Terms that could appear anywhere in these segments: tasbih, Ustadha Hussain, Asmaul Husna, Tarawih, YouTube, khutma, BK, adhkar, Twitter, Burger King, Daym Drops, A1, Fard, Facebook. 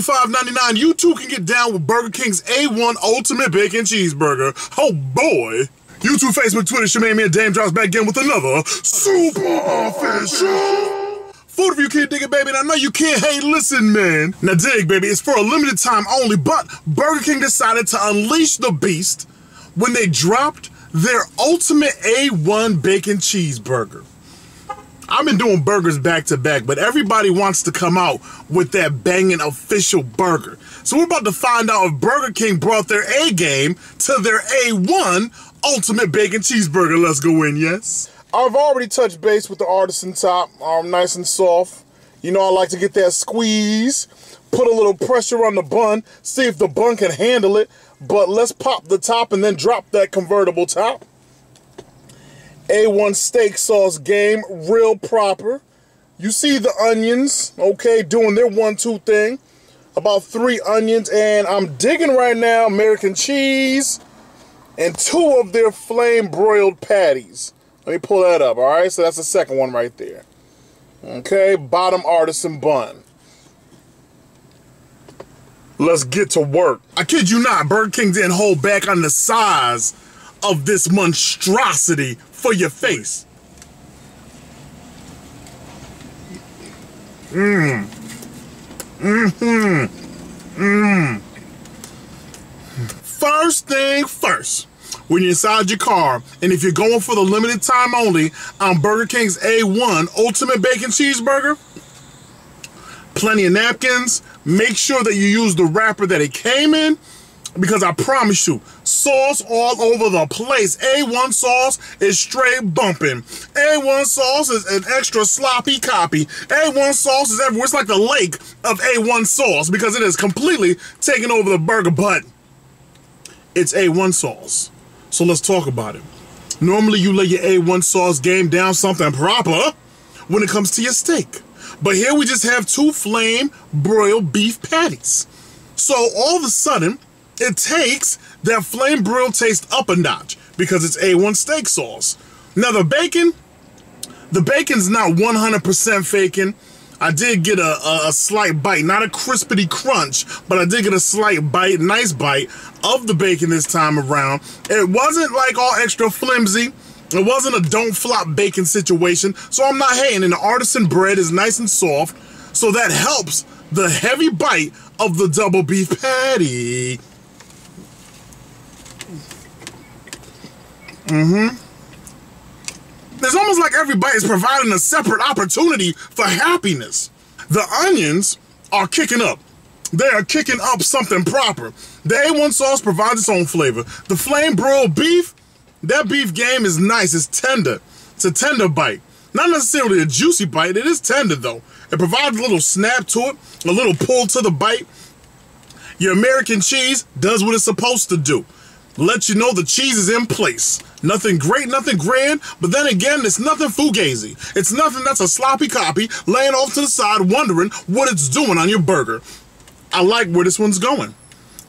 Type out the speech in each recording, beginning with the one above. $45.99, you too can get down with Burger King's A1 Ultimate Bacon Cheeseburger. Oh boy! YouTube, Facebook, Twitter, Shemaine, me and Daym Drops back again with another Super Official! Food if you can't dig it, baby, and I know you can't, hey, listen, man. Now dig, baby, it's for a limited time only, but Burger King decided to unleash the beast when they dropped their Ultimate A1 Bacon Cheeseburger. I've been doing burgers back to back, but everybody wants to come out with that banging official burger. So we're about to find out if Burger King brought their A game to their A1 Ultimate Bacon Cheeseburger. Let's go in, yes? I've already touched base with the artisan top, nice and soft. You know I like to get that squeeze, put a little pressure on the bun, see if the bun can handle it, but let's pop the top and then drop that convertible top. A1 steak sauce game, real proper. You see the onions, okay, doing their 1-2 thing. About 3 onions, and I'm digging right now American cheese and 2 of their flame broiled patties. Let me pull that up, all right? So that's the second one right there. Okay, bottom artisan bun. Let's get to work. I kid you not, Burger King didn't hold back on the size of this monstrosity for your face. Mmm. Mm-hmm. Mmm. First thing first, when you're inside your car, and if you're going for the limited time only on Burger King's A1 Ultimate Bacon Cheeseburger, plenty of napkins. Make sure that you use the wrapper that it came in, because I promise you, sauce all over the place. A1 sauce is straight bumping. A1 sauce is an extra sloppy copy. A1 sauce is everywhere. It's like the lake of A1 sauce, because it is completely taking over the burger, but it's A1 sauce. So let's talk about it. Normally you lay your A1 sauce game down something proper when it comes to your steak. But here we just have 2 flame broiled beef patties. So all of a sudden, it takes that flame broiled taste up a notch because it's A1 steak sauce. Now the bacon's not 100% faking. I did get a slight bite, not a crispity crunch, but I did get a slight bite, nice bite, of the bacon this time around. It wasn't like all extra flimsy. It wasn't a don't flop bacon situation, so I'm not hating. And the artisan bread is nice and soft, so that helps the heavy bite of the double beef patty. Mm-hmm. It's almost like every bite is providing a separate opportunity for happiness. The onions are kicking up. They are kicking up something proper. The A1 sauce provides its own flavor. The flame broiled beef, that beef game is nice. It's tender. It's a tender bite. Not necessarily a juicy bite. It is tender, though. It provides a little snap to it, a little pull to the bite. Your American cheese does what it's supposed to do. Let you know the cheese is in place. Nothing great, nothing grand, but then again, it's nothing fugazi. It's nothing that's a sloppy copy, laying off to the side, wondering what it's doing on your burger. I like where this one's going.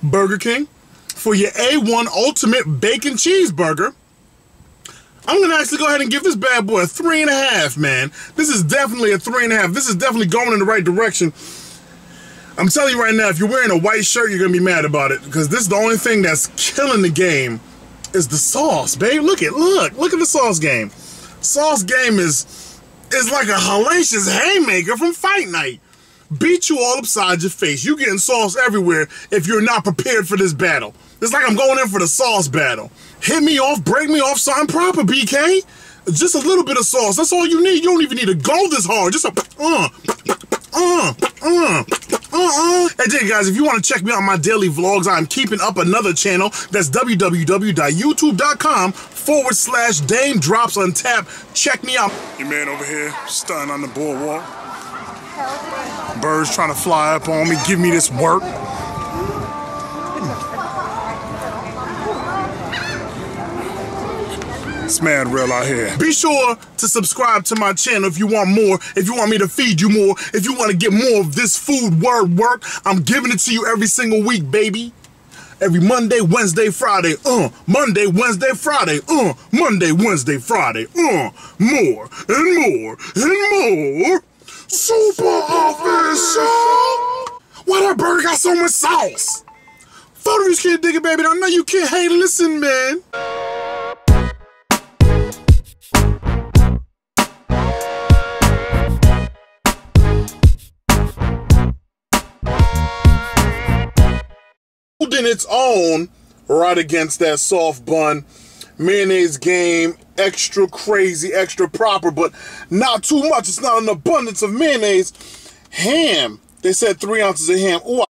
Burger King, for your A1 Ultimate Bacon Cheeseburger, I'm going to actually go ahead and give this bad boy a 3.5, man. This is definitely a 3.5. This is definitely going in the right direction. I'm telling you right now, if you're wearing a white shirt, you're going to be mad about it, because this is the only thing that's killing the game is the sauce, babe. Look at the sauce game. Sauce game is like a hellacious haymaker from Fight Night. Beat you all upside your face. You're getting sauce everywhere if you're not prepared for this battle. It's like I'm going in for the sauce battle. Hit me off, break me off, something proper, BK. Just a little bit of sauce. That's all you need. You don't even need to go this hard. Just a And then guys, if you want to check me out on my daily vlogs, I'm keeping up another channel. That's www.youtube.com/Daym Drops Untapped. Check me out. Your man over here, stunning on the boardwalk. Birds trying to fly up on me, give me this work. It's mad real out here. Be sure to subscribe to my channel if you want more, if you want me to feed you more, if you want to get more of this food word work. I'm giving it to you every single week, baby. Every Monday, Wednesday, Friday, Monday, Wednesday, Friday, Monday, Wednesday, Friday, more and more and more. Super Official! Why that burger got so much sauce? Photo this kid, dig it, baby. I know you can't hate. Listen, man. Holding its own right against that soft bun. Mayonnaise game, extra crazy, extra proper, but not too much. It's not an abundance of mayonnaise. Ham. They said 3 ounces of ham. Ooh,